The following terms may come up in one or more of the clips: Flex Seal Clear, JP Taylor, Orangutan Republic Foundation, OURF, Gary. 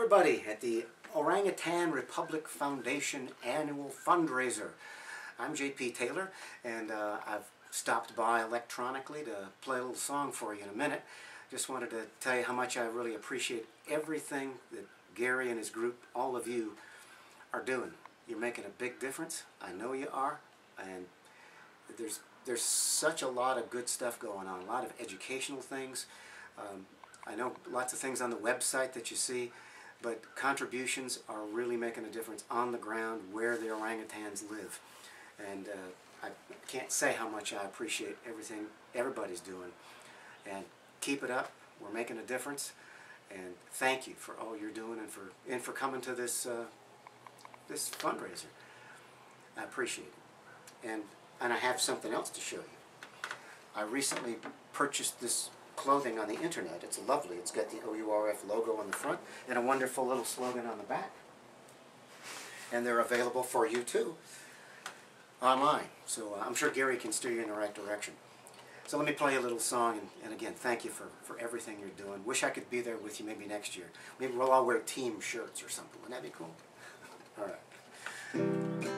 everybody at the Orangutan Republic Foundation annual fundraiser. I'm JP Taylor, and I've stopped by electronically to play a little song for you in a minute. Just wanted to tell you how much I really appreciate everything that Gary and his group, all of you, are doing. You're making a big difference. I know you are, and there's such a lot of good stuff going on, a lot of educational things. I know lots of things on the website that you see, but contributions are really making a difference on the ground where the orangutans live. And I can't say how much I appreciate everything everybody's doing. And keep it up. We're making a difference. And thank you for all you're doing and for coming to this this fundraiser. I appreciate it. And I have something else to show you. I recently purchased this clothing on the internet. It's lovely. It's got the OURF logo on the front and a wonderful little slogan on the back. And they're available for you too online. So I'm sure Gary can steer you in the right direction. So let me play a little song, and again, thank you for everything you're doing. Wish I could be there with you maybe next year. Maybe we'll all wear team shirts or something. Wouldn't that be cool? All right.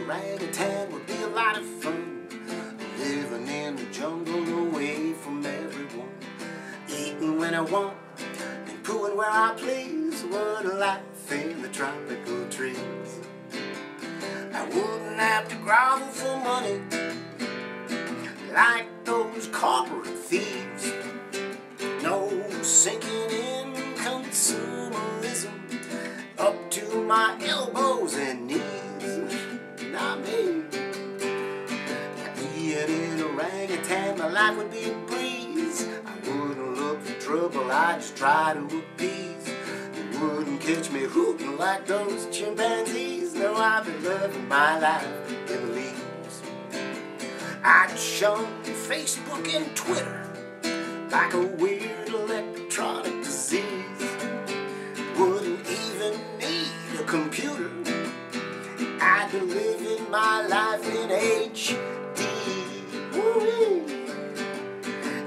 Orangutan would be a lot of fun, living in the jungle away from everyone, eating when I want and pooing where I please. What a life in the tropical trees. I wouldn't have to grovel for money like those corporate thieves. No sinking in consumerism up to my elbows and knees. In orangutan, my life would be a breeze. I wouldn't look for trouble, I'd just try to appease. You wouldn't catch me hooting like those chimpanzees. No, I've been loving my life in the leaves. I'd shun Facebook and Twitter like a weird electronic disease. Wouldn't even need a computer. I'd be living my life in H.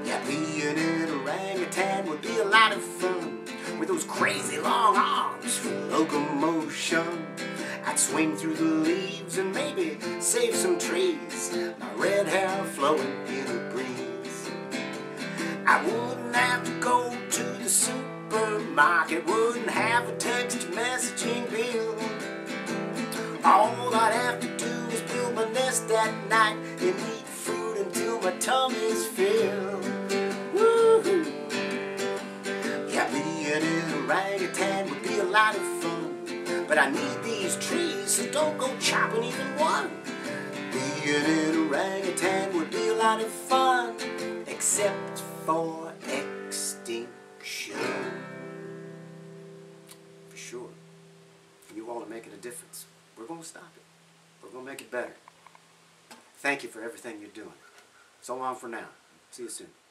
Yeah, being an orangutan would be a lot of fun, with those crazy long arms for locomotion. I'd swing through the leaves and maybe save some trees, my red hair flowing in the breeze. I wouldn't have to go to the supermarket, wouldn't have a text messaging bill. All I'd have to do is build my nest at night and eat food until my tummy's filled. Woo-hoo. Yeah, being an orangutan would be a lot of fun, but I need these trees, so don't go chopping even one. Being an orangutan would be a lot of fun, except for extinction. For sure. You all are making a difference. We're going to stop it. We're going to make it better. Thank you for everything you're doing. So long for now. See you soon.